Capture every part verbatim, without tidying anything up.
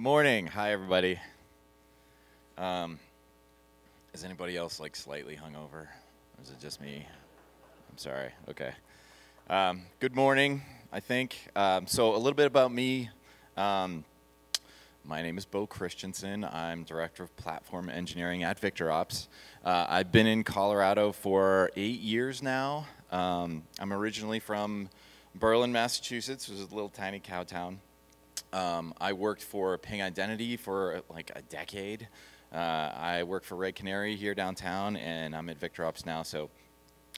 Good morning. Hi, everybody. Um, is anybody else like slightly hungover? Or is it just me? I'm sorry. Okay. Um, good morning, I think. Um, so a little bit about me. Um, my name is Beau Christensen. I'm Director of Platform Engineering at VictorOps. Uh, I've been in Colorado for eight years now. Um, I'm originally from Berlin, Massachusetts, which is a little tiny cow town. Um, I worked for Ping Identity for like a decade. Uh, I work for Red Canary here downtown, and I'm at VictorOps now, so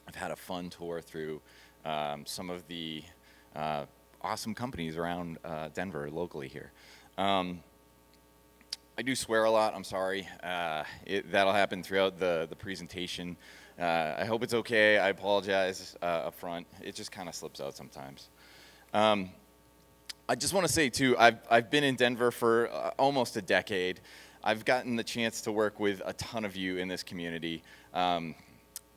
I've had a fun tour through um, some of the uh, awesome companies around uh, Denver, locally here. Um, I do swear a lot, I'm sorry. Uh, it, that'll happen throughout the, the presentation. Uh, I hope it's okay, I apologize uh, up front. It just kind of slips out sometimes. Um, I just want to say, too, I've, I've been in Denver for uh, almost a decade. I've gotten the chance to work with a ton of you in this community, um,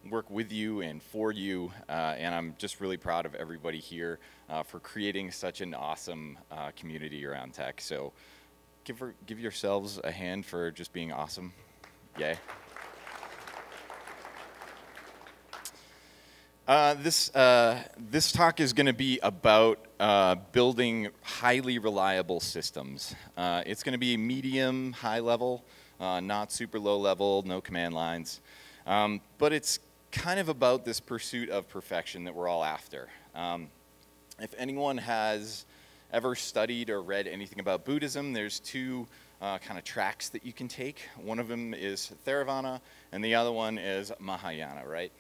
work with you and for you, uh, and I'm just really proud of everybody here uh, for creating such an awesome uh, community around tech. So give, her, give yourselves a hand for just being awesome. Yay. Uh, this, uh, this talk is going to be about uh, building highly reliable systems. Uh, it's going to be medium, high level, uh, not super low level, no command lines. Um, but it's kind of about this pursuit of perfection that we're all after. Um, if anyone has ever studied or read anything about Buddhism, there's two uh, kind of tracks that you can take. One of them is Theravada, and the other one is Mahayana, right?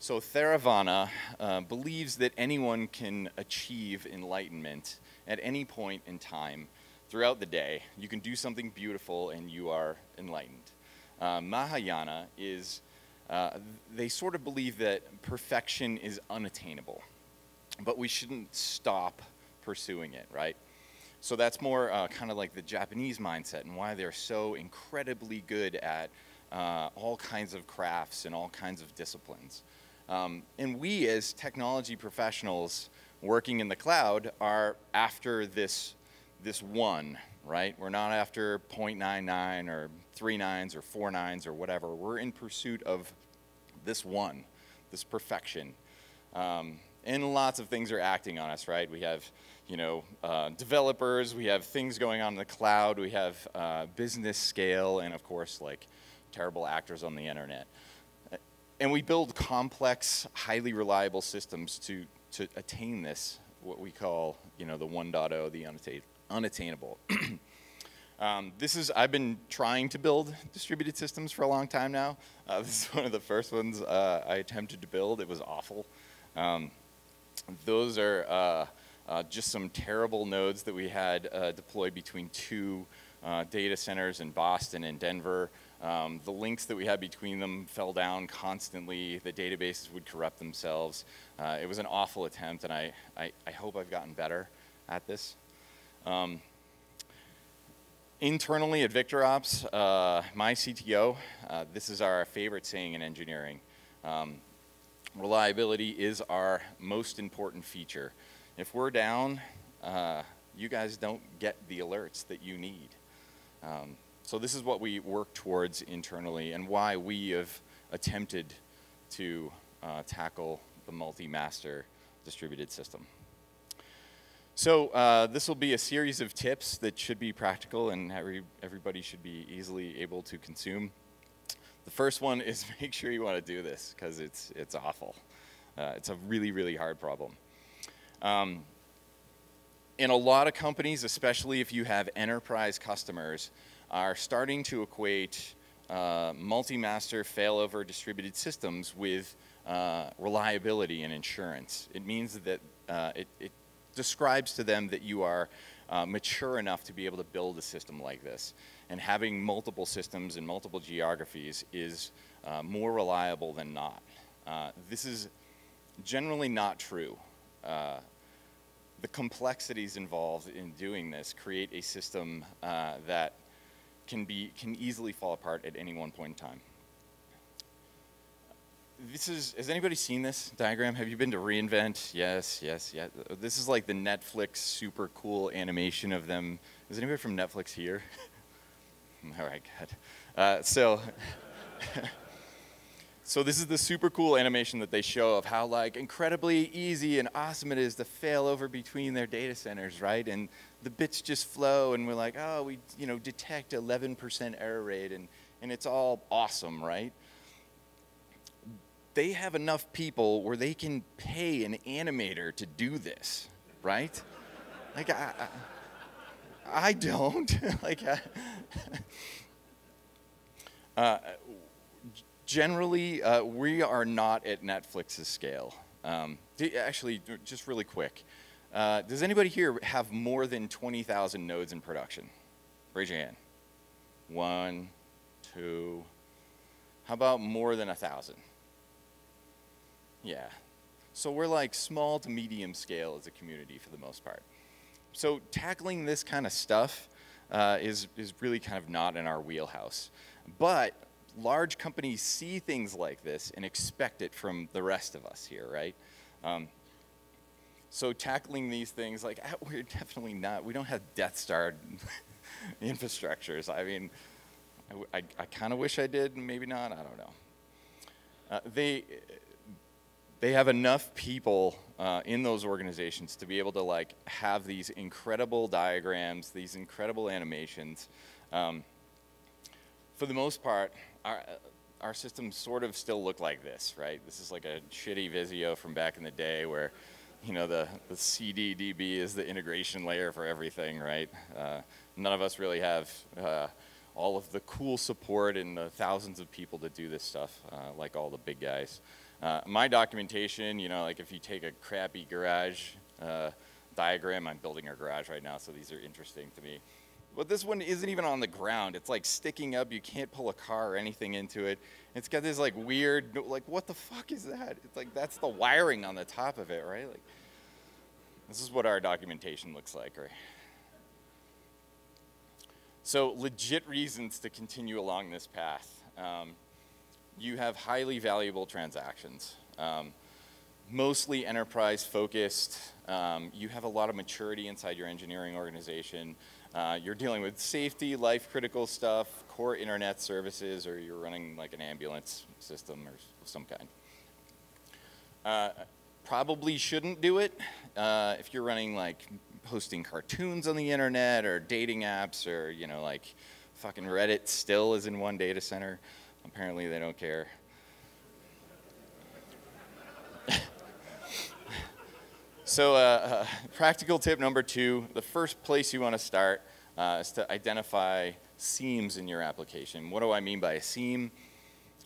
So Theravada uh, believes that anyone can achieve enlightenment at any point in time throughout the day. You can do something beautiful and you are enlightened. Uh, Mahayana is, uh, they sort of believe that perfection is unattainable, but we shouldn't stop pursuing it, right? So that's more uh, kind of like the Japanese mindset and why they're so incredibly good at uh, all kinds of crafts and all kinds of disciplines. Um, and we, as technology professionals working in the cloud, are after this, this one, right? We're not after zero point nine nine or three nines or four nines or whatever. We're in pursuit of this one, this perfection. Um, and lots of things are acting on us, right? We have, you know, uh, developers, we have things going on in the cloud, we have uh, business scale, and of course, like, terrible actors on the internet. And we build complex, highly reliable systems to, to attain this, what we call, you know, the one point oh, the unattain, unattainable. um, this is, I've been trying to build distributed systems for a long time now. Uh, this is one of the first ones uh, I attempted to build. It was awful. Um, those are uh, uh, just some terrible nodes that we had uh, deployed between two uh, data centers in Boston and Denver. Um, the links that we had between them fell down constantly. The databases would corrupt themselves. Uh, it was an awful attempt, and I, I, I hope I've gotten better at this. Um, internally at VictorOps, uh, my C T O, uh, this is our favorite saying in engineering. Um, reliability is our most important feature. If we're down, uh, you guys don't get the alerts that you need. Um, So this is what we work towards internally and why we have attempted to uh, tackle the multi-master distributed system. So uh, this will be a series of tips that should be practical and every, everybody should be easily able to consume. The first one is make sure you want to do this because it's, it's awful. Uh, it's a really, really hard problem. Um, in a lot of companies, especially if you have enterprise customers, are starting to equate uh, multi-master failover distributed systems with uh, reliability and insurance. It means that uh, it, it describes to them that you are uh, mature enough to be able to build a system like this. And having multiple systems in multiple geographies is uh, more reliable than not. Uh, this is generally not true. Uh, the complexities involved in doing this create a system uh, that can be can easily fall apart at any one point in time. This is, has anybody seen this diagram? Have you been to reInvent? Yes, yes, yes. This is like the Netflix super cool animation of them. Is anybody from Netflix here? All right, good. Uh, so, so this is the super cool animation that they show of how like incredibly easy and awesome it is to fail over between their data centers, right? And the bits just flow, and we're like, oh, we you know detect eleven percent error rate, and and it's all awesome, right? They have enough people where they can pay an animator to do this, right? Like, I, I, I don't. like, I, uh, generally, uh, we are not at Netflix's scale. Um, actually, just really quick. Uh, does anybody here have more than twenty thousand nodes in production? Raise your hand. One, two. How about more than one thousand? Yeah. So we're like small to medium scale as a community for the most part. So tackling this kind of stuff uh, is, is really kind of not in our wheelhouse. But large companies see things like this and expect it from the rest of us here, right? Um, so tackling these things, like we're definitely not, we don't have Death Star infrastructures. I mean, I, I, I kind of wish I did, maybe not, I don't know. Uh, they, They have enough people uh, in those organizations to be able to like have these incredible diagrams, these incredible animations. Um, for the most part, our, our systems sort of still look like this, right? This is like a shitty Visio from back in the day where, you know, the, the C D D B is the integration layer for everything, right? Uh, none of us really have uh, all of the cool support and the thousands of people to do this stuff, uh, like all the big guys. Uh, my documentation, you know, like if you take a crappy garage uh, diagram, I'm building a garage right now, so these are interesting to me. But this one isn't even on the ground. It's like sticking up. You can't pull a car or anything into it. It's got this like weird, like what the fuck is that? It's like that's the wiring on the top of it, right? Like, this is what our documentation looks like, right? So legit reasons to continue along this path. Um, You have highly valuable transactions, um, mostly enterprise focused. Um, you have a lot of maturity inside your engineering organization. Uh, you're dealing with safety, life critical stuff, core internet services, or you're running like an ambulance system or some kind. Uh, probably shouldn't do it uh, if you're running like hosting cartoons on the internet or dating apps or, you know, like fucking Reddit still is in one data center. Apparently they don't care. So uh, uh, practical tip number two, the first place you want to start uh, is to identify seams in your application. What do I mean by a seam?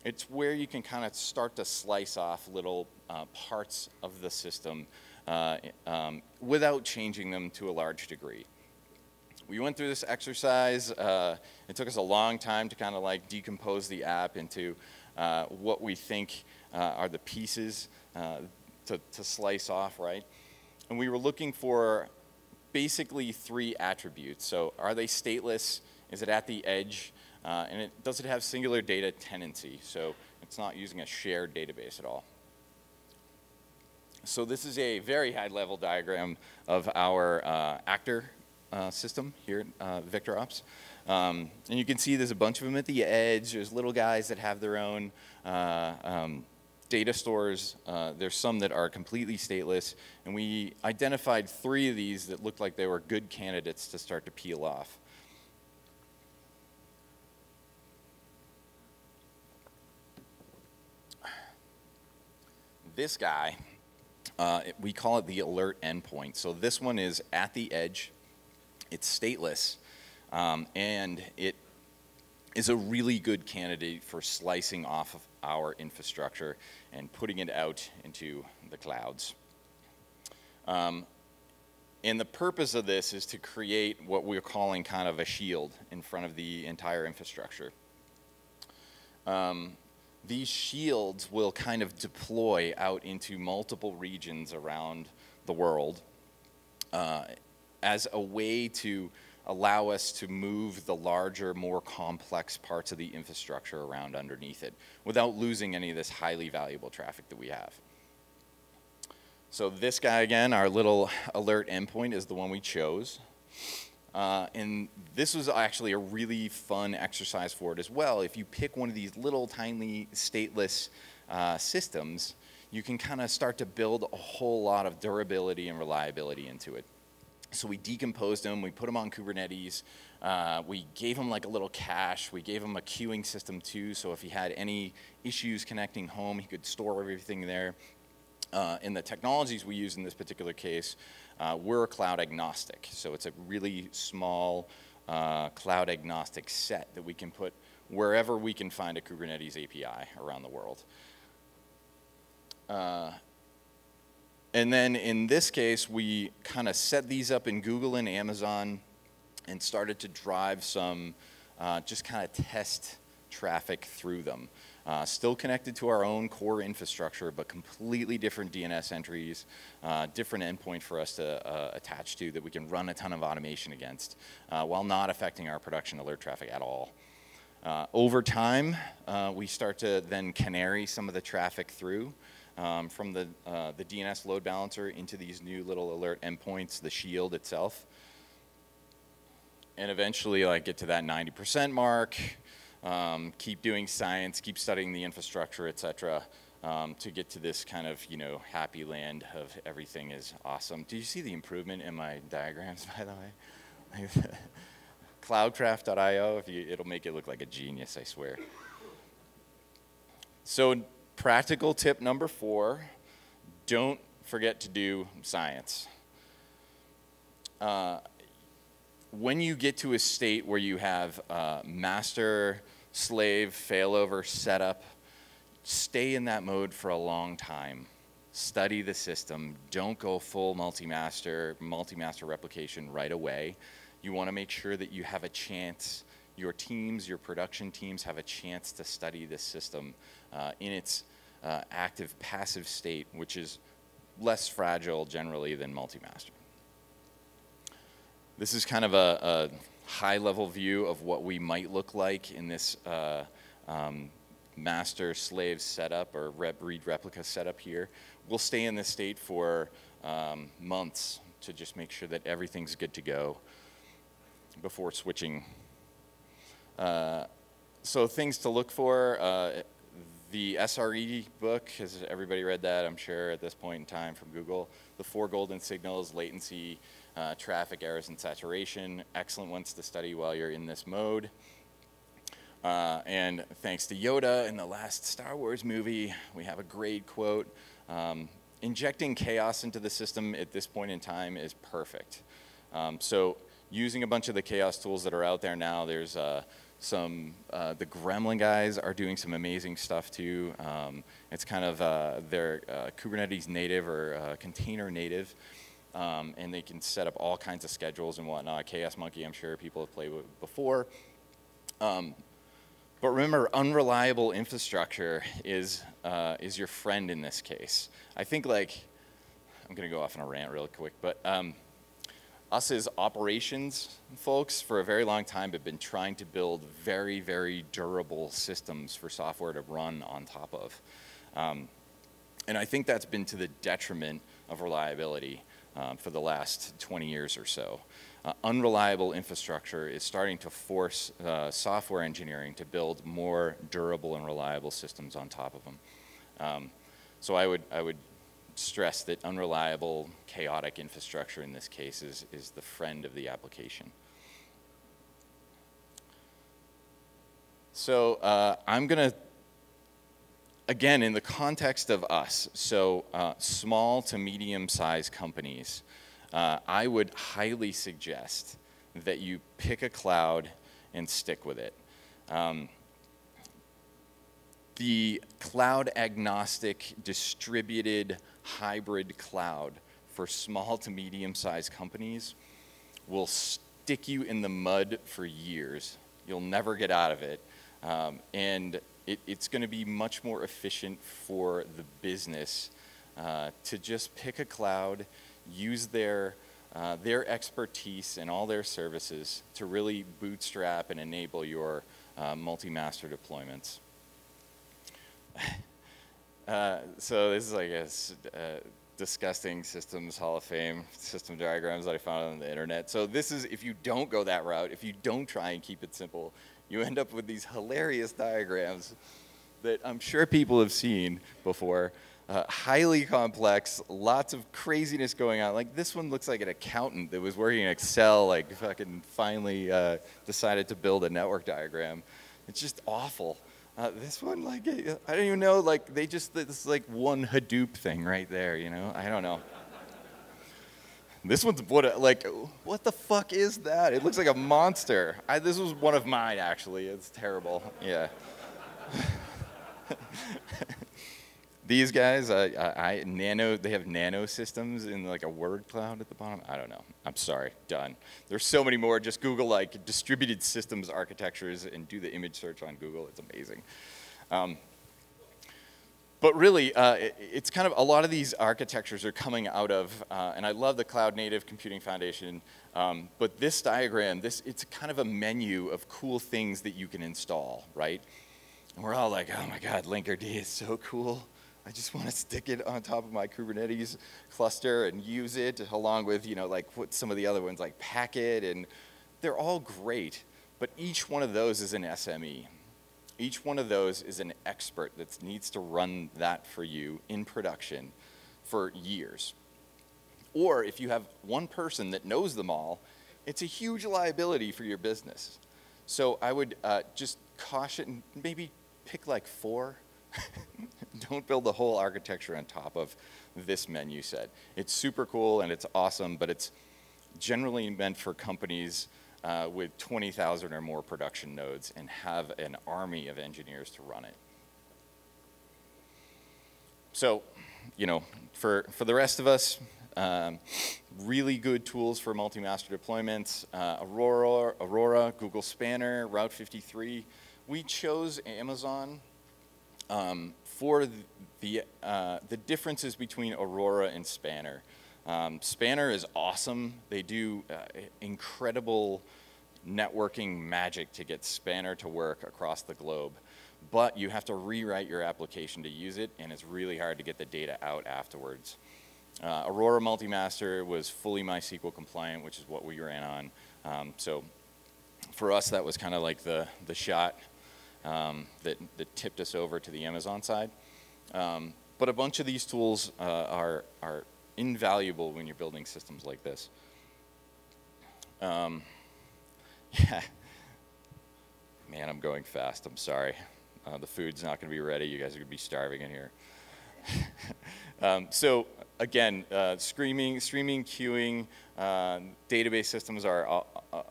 It's where you can kind of start to slice off little uh, parts of the system uh, um, without changing them to a large degree. We went through this exercise. Uh, it took us a long time to kind of like decompose the app into uh, what we think uh, are the pieces uh, to, to slice off, right? And we were looking for basically three attributes. So are they stateless? Is it at the edge? Uh, and it, does it have singular data tenancy? So it's not using a shared database at all. So this is a very high level diagram of our uh, actor Uh, system here at uh, VictorOps. Um, and you can see there's a bunch of them at the edge. There's little guys that have their own uh, um, data stores. Uh, there's some that are completely stateless. And we identified three of these that looked like they were good candidates to start to peel off. This guy, uh, we call it the alert endpoint. So this one is at the edge. It's stateless, um, and it is a really good candidate for slicing off of our infrastructure and putting it out into the clouds. Um, and the purpose of this is to create what we're calling kind of a shield in front of the entire infrastructure. Um, these shields will kind of deploy out into multiple regions around the world. Uh, as a way to allow us to move the larger, more complex parts of the infrastructure around underneath it without losing any of this highly valuable traffic that we have. So this guy again, our little alert endpoint is the one we chose. Uh, and this was actually a really fun exercise for it as well. If you pick one of these little tiny stateless uh, systems, you can kind of start to build a whole lot of durability and reliability into it. So we decomposed them, we put them on Kubernetes, uh, we gave them like a little cache, we gave them a queuing system too, so if he had any issues connecting home, he could store everything there. Uh, and the technologies we use in this particular case, uh, we're cloud agnostic. So it's a really small uh, cloud agnostic set that we can put wherever we can find a Kubernetes A P I around the world. Uh, And then in this case, we kind of set these up in Google and Amazon and started to drive some uh, just kind of test traffic through them. Uh, still connected to our own core infrastructure, but completely different D N S entries, uh, different endpoint for us to uh, attach to that we can run a ton of automation against uh, while not affecting our production alert traffic at all. Uh, over time, uh, we start to then canary some of the traffic through. Um, from the, uh, the D N S load balancer into these new little alert endpoints, the shield itself. And eventually, like, get to that ninety percent mark, um, keep doing science, keep studying the infrastructure, et cetera, um, to get to this kind of, you know, happy land of everything is awesome. Do you see the improvement in my diagrams, by the way? Cloudcraft dot i o, if you, it'll make it look like a genius, I swear. So, practical tip number four, don't forget to do science. Uh, when you get to a state where you have uh, master, slave, failover, setup, stay in that mode for a long time. Study the system. Don't go full multi-master, multi-master replication right away. You want to make sure that you have a chance, your teams, your production teams have a chance to study this system uh, in its Uh, active passive state, which is less fragile generally than multi-master. This is kind of a, a high-level view of what we might look like in this uh, um, master-slave setup or rep read replica setup here. We'll stay in this state for um, months to just make sure that everything's good to go before switching. Uh, so things to look for. Uh, The S R E book, has everybody read that, I'm sure, at this point in time from Google? The Four Golden Signals, latency, uh, traffic errors, and saturation. Excellent ones to study while you're in this mode. Uh, and thanks to Yoda in the last Star Wars movie, we have a great quote. Um, injecting chaos into the system at this point in time is perfect. Um, so using a bunch of the chaos tools that are out there now, there's uh, Some, uh, the Gremlin guys are doing some amazing stuff too. Um, it's kind of uh, their uh, Kubernetes native or uh, container native, um, and they can set up all kinds of schedules and whatnot. Chaos Monkey, I'm sure people have played with before. Um, but remember, unreliable infrastructure is, uh, is your friend in this case. I think, like, I'm gonna go off on a rant real quick, but um, us as operations folks for a very long time have been trying to build very, very durable systems for software to run on top of. Um, and I think that's been to the detriment of reliability um, for the last twenty years or so. Uh, unreliable infrastructure is starting to force uh, software engineering to build more durable and reliable systems on top of them. Um, so I would, I would stress that unreliable, chaotic infrastructure in this case is, is the friend of the application. So uh, I'm gonna, again, in the context of us, so uh, small to medium-sized companies, uh, I would highly suggest that you pick a cloud and stick with it. Um, The cloud agnostic, distributed, hybrid cloud for small to medium-sized companies will stick you in the mud for years. You'll never get out of it. Um, and it, it's gonna be much more efficient for the business uh, to just pick a cloud, use their, uh, their expertise and all their services to really bootstrap and enable your uh, multi-master deployments. Uh, so this is like a uh, disgusting systems Hall of Fame system diagrams that I found on the internet. So this is, if you don't go that route, if you don't try and keep it simple, you end up with these hilarious diagrams that I'm sure people have seen before. Uh, highly complex, lots of craziness going on. Like this one looks like an accountant that was working in Excel, like fucking finally uh, decided to build a network diagram. It's just awful. Uh, this one, like, I don't even know, like, they just, this is like one Hadoop thing right there, you know? I don't know. This one's, what, like, what the fuck is that? It looks like a monster. I, this was one of mine, actually. It's terrible. Yeah. These guys, I, I, I nano, they have nano systems in, like, a word cloud at the bottom. I don't know. I'm sorry. Done. There's so many more. Just Google, like, distributed systems architectures and do the image search on Google. It's amazing. Um, but really, uh, it, it's kind of, a lot of these architectures are coming out of, uh, and I love the Cloud Native Computing Foundation, um, but this diagram, this, it's kind of a menu of cool things that you can install, right? And we're all like, oh my God, Linkerd is so cool. I just want to stick it on top of my Kubernetes cluster and use it along with, you know, like what some of the other ones like Packet, and they're all great, but each one of those is an S M E. Each one of those is an expert that needs to run that for you in production for years. Or if you have one person that knows them all, it's a huge liability for your business. So I would uh, just caution, maybe pick like four. Don't build the whole architecture on top of this menu set. It's super cool and it's awesome, but it's generally meant for companies uh, with twenty thousand or more production nodes and have an army of engineers to run it. So, you know, for, for the rest of us, um, really good tools for multi-master deployments, uh, Aurora, Aurora, Google Spanner, Route fifty-three. We chose Amazon Um, for the, uh, the differences between Aurora and Spanner. Um, Spanner is awesome. They do uh, incredible networking magic to get Spanner to work across the globe, but you have to rewrite your application to use it, and it's really hard to get the data out afterwards. Uh, Aurora Multimaster was fully MySQL compliant, which is what we ran on. Um, so for us, that was kind of like the, the shot. Um, that, that tipped us over to the Amazon side. Um, but a bunch of these tools uh, are, are invaluable when you're building systems like this. Um, yeah. Man, I'm going fast. I'm sorry. Uh, the food's not going to be ready. You guys are going to be starving in here. um, so again, uh, streaming, streaming, queuing, uh, database systems are uh, uh,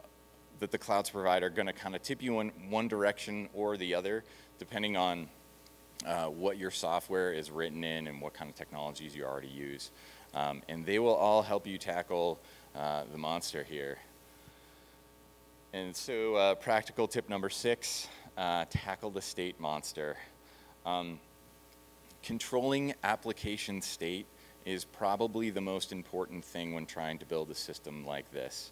that the clouds provide are going to kind of tip you in one direction or the other, depending on uh, what your software is written in and what kind of technologies you already use. Um, and they will all help you tackle uh, the monster here. And so uh, practical tip number six, uh, tackle the state monster. Um, controlling application state is probably the most important thing when trying to build a system like this.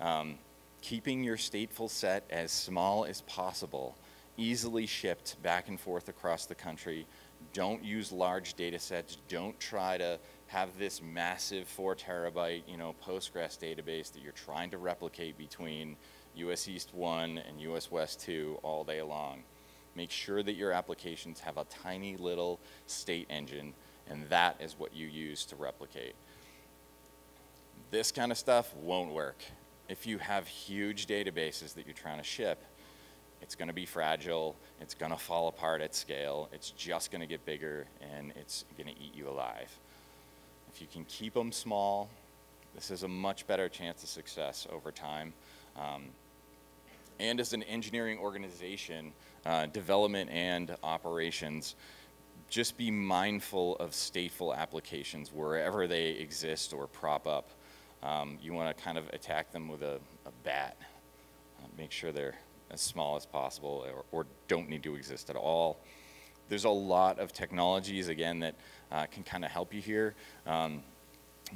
Um, Keeping your stateful set as small as possible, easily shipped back and forth across the country. Don't use large data sets. Don't try to have this massive four terabyte, you know, Postgres database that you're trying to replicate between U S East one and U S West two all day long. Make sure that your applications have a tiny little state engine, and that is what you use to replicate. This kind of stuff won't work. If you have huge databases that you're trying to ship, it's going to be fragile, it's going to fall apart at scale, it's just going to get bigger, and it's going to eat you alive. If you can keep them small, this is a much better chance of success over time. Um, and as an engineering organization, uh, development and operations, just be mindful of stateful applications wherever they exist or prop up. Um, you want to kind of attack them with a, a bat. Uh, make sure they're as small as possible or, or don't need to exist at all. There's a lot of technologies, again, that uh, can kind of help you here. Um,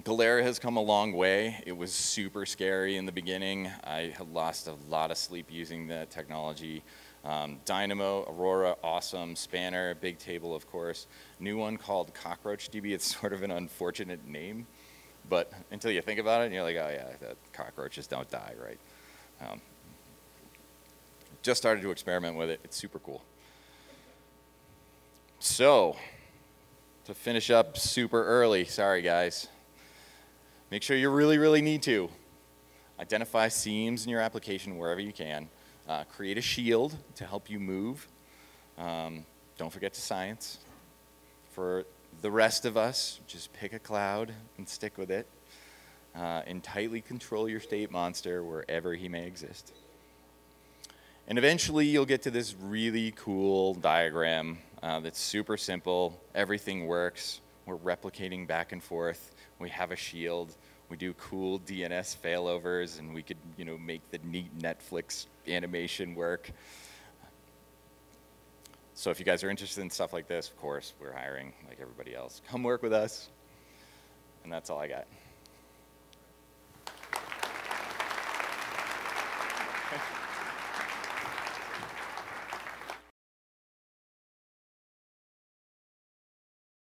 Galera has come a long way. It was super scary in the beginning. I had lost a lot of sleep using that technology. Um, Dynamo, Aurora, awesome. Spanner, Big Table, of course. New one called CockroachDB. It's sort of an unfortunate name, but until you think about it, you're like, oh yeah, that cockroaches don't die, right? Um, just started to experiment with it. It's super cool. So, to finish up super early, sorry guys. Make sure you really, really need to. Identify seams in your application wherever you can. Uh, create a shield to help you move. Um, don't forget to science. For the rest of us, just pick a cloud and stick with it. Uh, and tightly control your state monster wherever he may exist. And eventually you'll get to this really cool diagram uh, that's super simple. Everything works. We're replicating back and forth. We have a shield. We do cool D N S failovers, and we could, you know, make the neat Netflix animation work. So if you guys are interested in stuff like this, of course, we're hiring like everybody else. Come work with us. And that's all I got.